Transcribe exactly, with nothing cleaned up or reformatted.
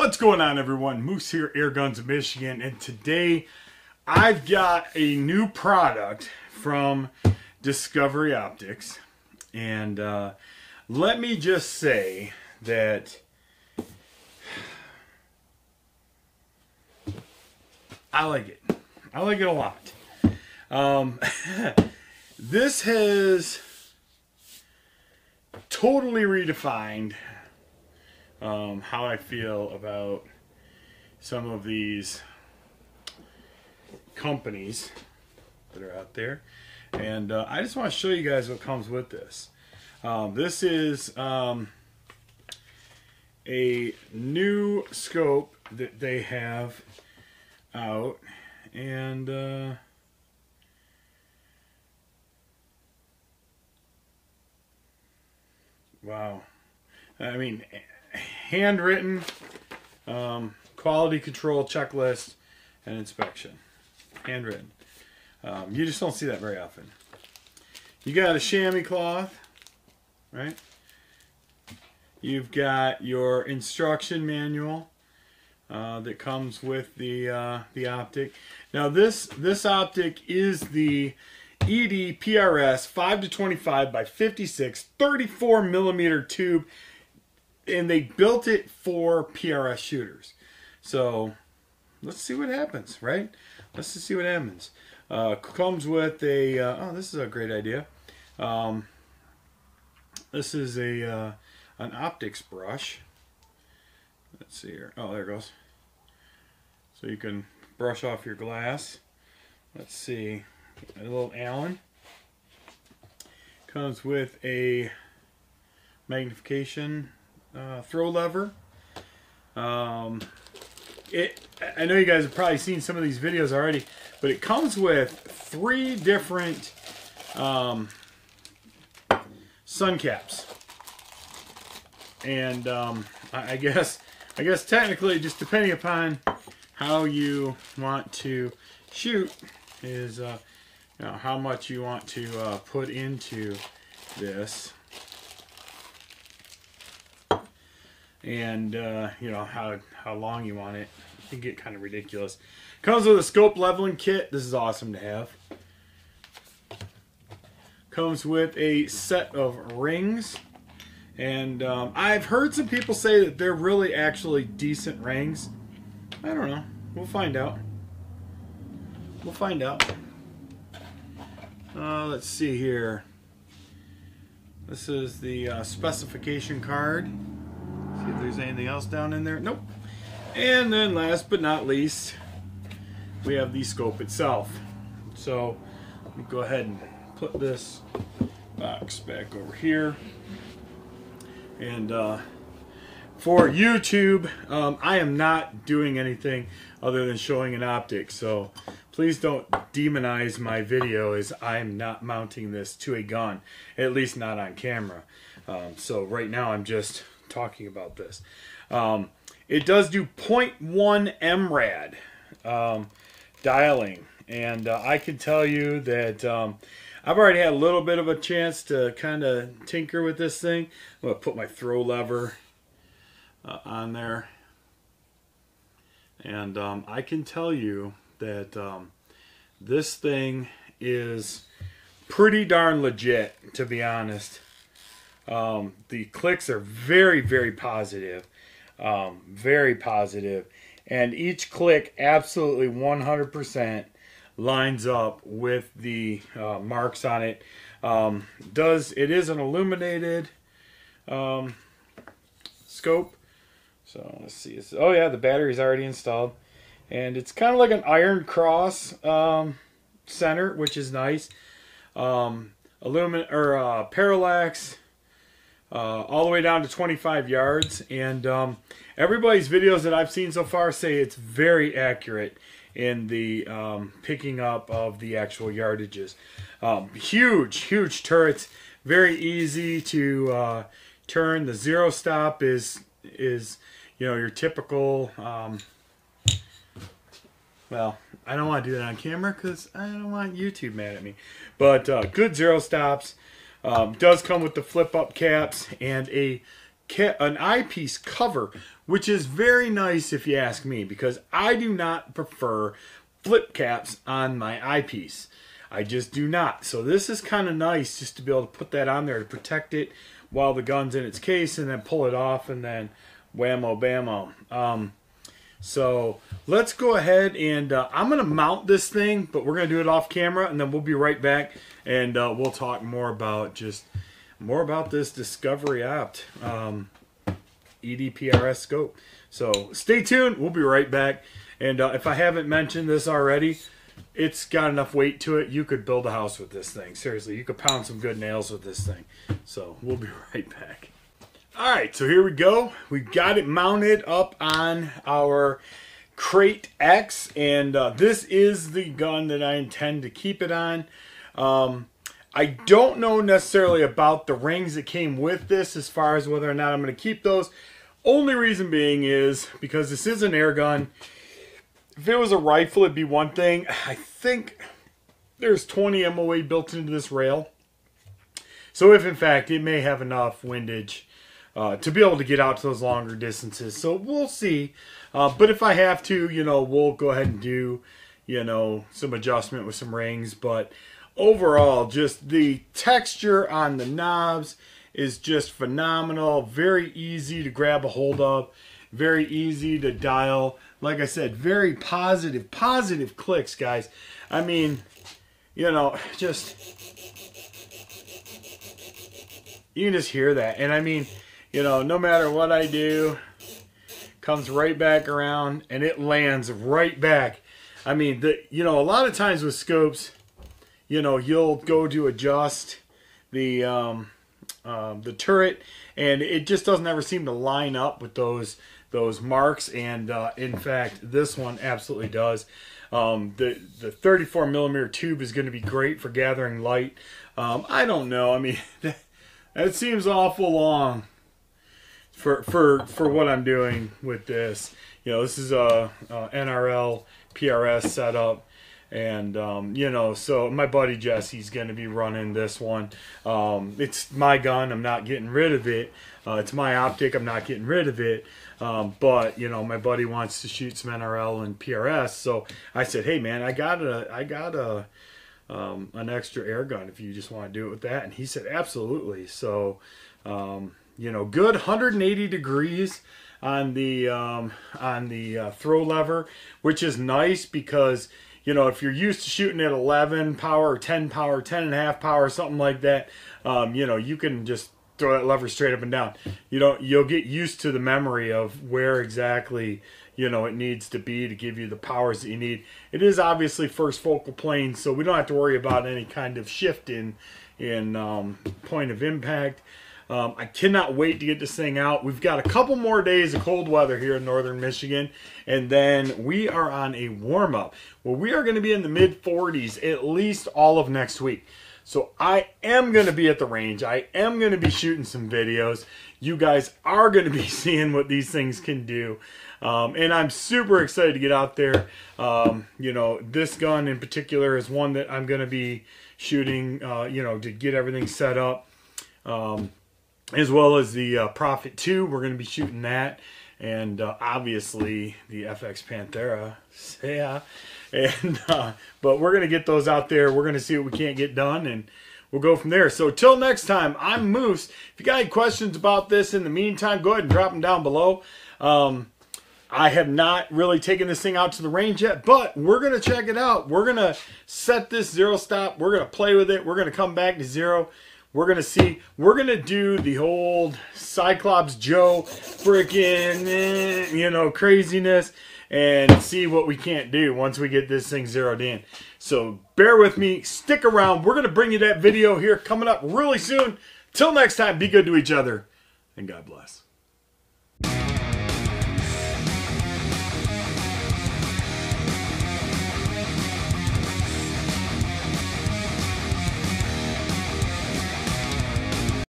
What's going on, everyone? Moose here, Airguns of Michigan, and today I've got a new product from Discovery Optics, and uh, let me just say that I like it. I like it a lot. Um, this has totally redefined Um, how I feel about some of these companies that are out there, and uh, I just want to show you guys what comes with this. Um, this is um, a new scope that they have out, and uh, wow, I mean, handwritten um, quality control checklist and inspection. Handwritten. Um, you just don't see that very often. You got a chamois cloth, right? You've got your instruction manual uh, that comes with the uh, the optic. Now this this optic is the E D P R S five to twenty-five by fifty-six thirty-four millimeter tube. And they built it for P R S shooters. So let's see what happens, right? Let's just see what happens. Uh, comes with a, uh, oh, this is a great idea. Um, this is a uh, an optics brush. Let's see here. Oh, there it goes. So you can brush off your glass. Let's see. A little Allen. Comes with a magnification Uh, throw lever. Um, it. I know you guys have probably seen some of these videos already, but it comes with three different um, sun caps, and um, I, I guess I guess technically, just depending upon how you want to shoot, is uh, you know, how much you want to uh, put into this. And uh, you know how how long you want it. It can get kind of ridiculous. Comes with a scope leveling kit. This is awesome to have. Comes with a set of rings, and um, I've heard some people say that they're really actually decent rings. I don't know. We'll find out. We'll find out. Uh, let's see here. This is the uh, specification card. See if there's anything else down in there. Nope. And then last but not least, we have the scope itself. So let me go ahead and put this box back over here. And uh, for YouTube, um, I am not doing anything other than showing an optic. So please don't demonize my video, as I'm not mounting this to a gun, at least not on camera. Um, so right now I'm just talking about this. Um, it does do zero point one M RAD um, dialing, and uh, I can tell you that um, I've already had a little bit of a chance to kind of tinker with this thing. I'm going to put my throw lever uh, on there, and um, I can tell you that um, this thing is pretty darn legit, to be honest. Um, the clicks are very, very positive, um, very positive, and each click absolutely one hundred percent lines up with the uh, marks on it. Um, does it is an illuminated um, scope? So let's see. It's, oh yeah, the battery's already installed, and it's kind of like an iron cross um, center, which is nice. Um, Illumin or uh, parallax. Uh, all the way down to twenty-five yards, and um, everybody's videos that I've seen so far say it's very accurate in the um, picking up of the actual yardages. Um, huge, huge turrets, very easy to uh, turn. The zero stop is is you know, your typical. Um, well, I don't want to do that on camera because I don't want YouTube mad at me, but uh, good zero stops. Um, does come with the flip-up caps and a an eyepiece cover, which is very nice if you ask me, because I do not prefer flip caps on my eyepiece. I just do not. So this is kind of nice just to be able to put that on there to protect it while the gun's in its case, and then pull it off, and then whammo bammo. Um, so let's go ahead and uh, I'm going to mount this thing, but we're going to do it off camera, and then we'll be right back, and uh, we'll talk more about just more about this Discovery Opt um, E D P R S scope. So stay tuned. We'll be right back. And uh, if I haven't mentioned this already, it's got enough weight to it. You could build a house with this thing. Seriously, you could pound some good nails with this thing. So we'll be right back. All right, so here we go. We got it mounted up on our Krait X, and uh, this is the gun that I intend to keep it on. Um, I don't know necessarily about the rings that came with this as far as whether or not I'm going to keep those. Only reason being is because this is an air gun. If it was a rifle, it'd be one thing. I think there's twenty M O A built into this rail. So if, in fact, it may have enough windage uh, to be able to get out to those longer distances. So we'll see. Uh, but if I have to, you know, we'll go ahead and do, you know, some adjustment with some rings. But overall, just the texture on the knobs is just phenomenal. Very easy to grab a hold of. Very easy to dial. Like I said, very positive, positive clicks, guys. I mean, you know, just, you can just hear that. And I mean, you know, no matter what I do, comes right back around and it lands right back. I mean, the, you know, a lot of times with scopes, you know, you'll go to adjust the, um, um, the turret, and it just doesn't ever seem to line up with those those marks, and uh, in fact this one absolutely does. um, the the thirty-four millimeter tube is going to be great for gathering light. um, I don't know, I mean, that, that seems awful long for for for what I'm doing with this. You know, this is a, a N R L P R S setup, and um, you know, so my buddy Jesse's going to be running this one. Um, it's my gun, I'm not getting rid of it. Uh, it's my optic, I'm not getting rid of it. Um, but, you know, my buddy wants to shoot some N R L and P R S, so I said, hey, man, I got, a, I got a, um, an extra air gun if you just want to do it with that. And he said, absolutely. So, um, you know, good one hundred eighty degrees on the, um, on the uh, throw lever, which is nice because, you know, if you're used to shooting at eleven power, ten power, ten and a half power, something like that, um, you know, you can just throw that lever straight up and down. You don't, you'll get used to the memory of where exactly, you know, it needs to be to give you the powers that you need. It is obviously first focal plane, so we don't have to worry about any kind of shift in in um, point of impact. Um, I cannot wait to get this thing out. We've got a couple more days of cold weather here in northern Michigan, and then we are on a warm-up. Well, we are going to be in the mid forties at least all of next week. So I am going to be at the range. I am going to be shooting some videos. You guys are going to be seeing what these things can do. Um, and I'm super excited to get out there. Um, you know, this gun in particular is one that I'm going to be shooting, uh, you know, to get everything set up. Um, as well as the uh, Prophet two, we're going to be shooting that, and uh, obviously the F X Panthera, yeah, and uh, but we're going to get those out there. We're going to see what we can't get done, and we'll go from there. So till next time, I'm Moose. If you got any questions about this in the meantime, go ahead and drop them down below. um, I have not really taken this thing out to the range yet, but we're going to check it out. We're going to set this zero stop. We're going to play with it. We're going to come back to zero. We're going to see, we're going to do the old Cyclops Joe freaking, eh, you know, craziness, and see what we can't do once we get this thing zeroed in. So bear with me, stick around. We're going to bring you that video here coming up really soon. Till next time, be good to each other, and God bless.